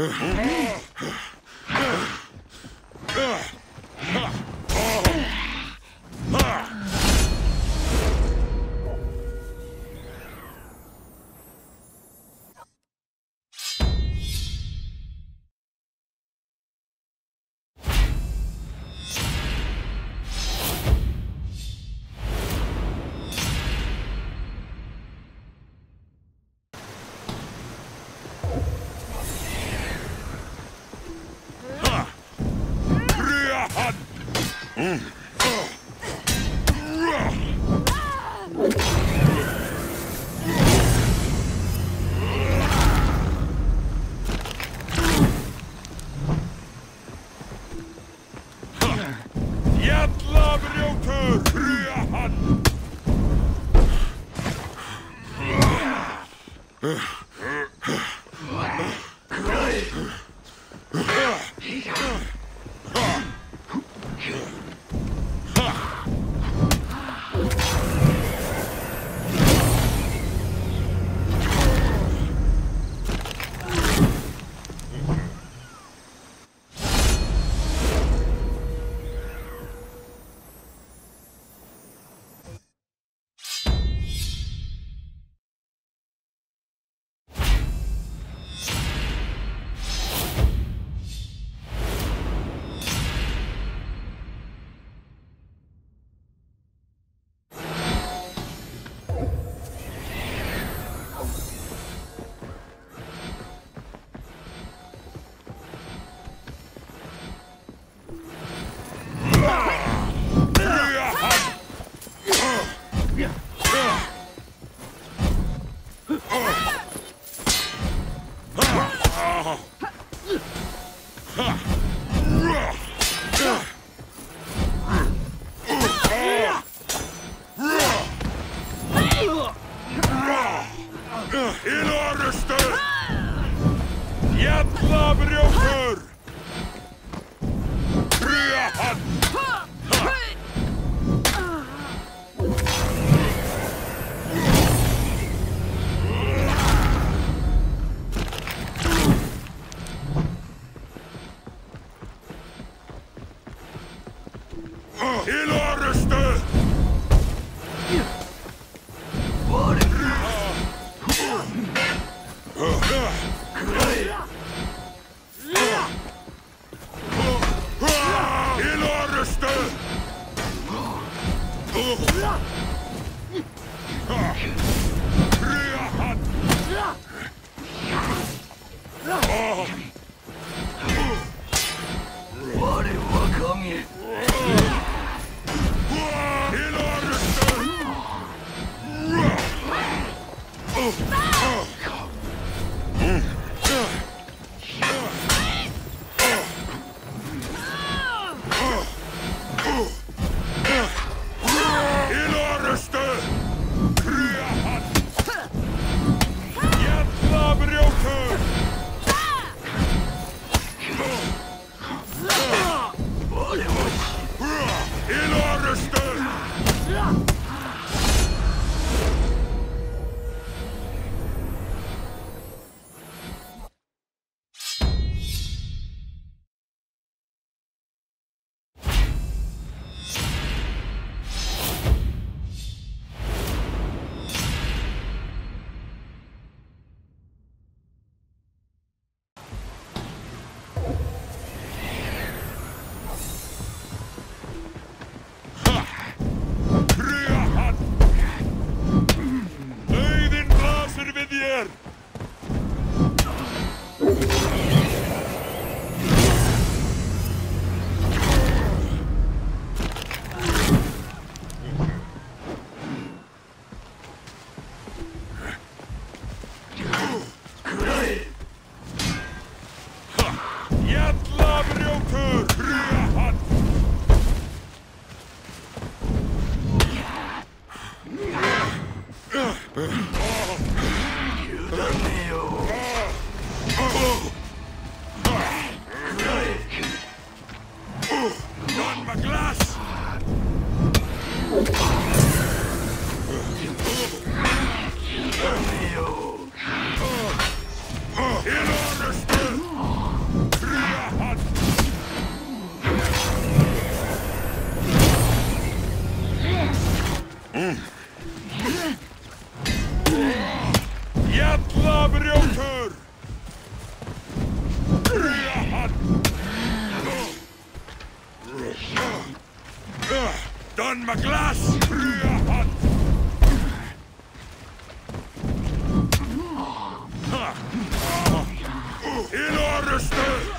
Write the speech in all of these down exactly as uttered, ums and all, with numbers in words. Mm. It understood! on my glass! In order, sir!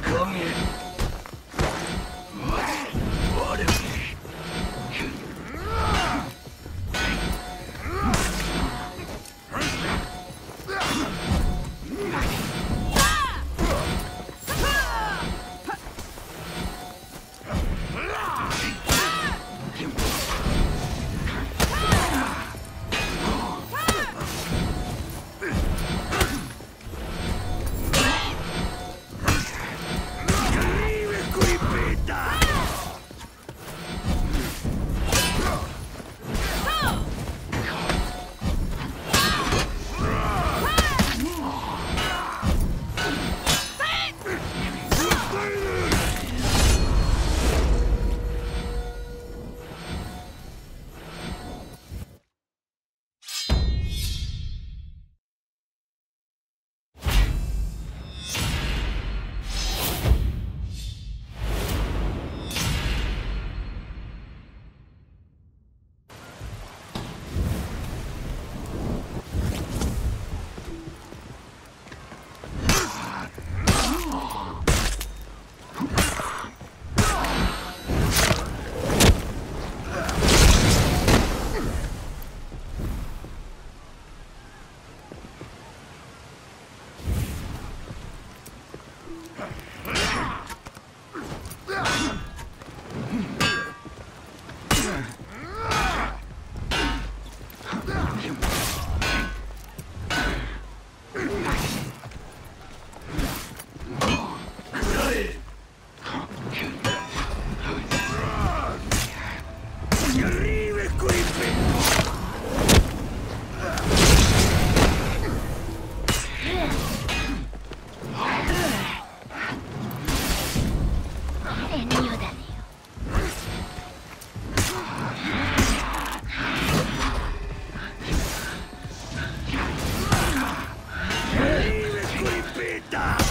Come Die!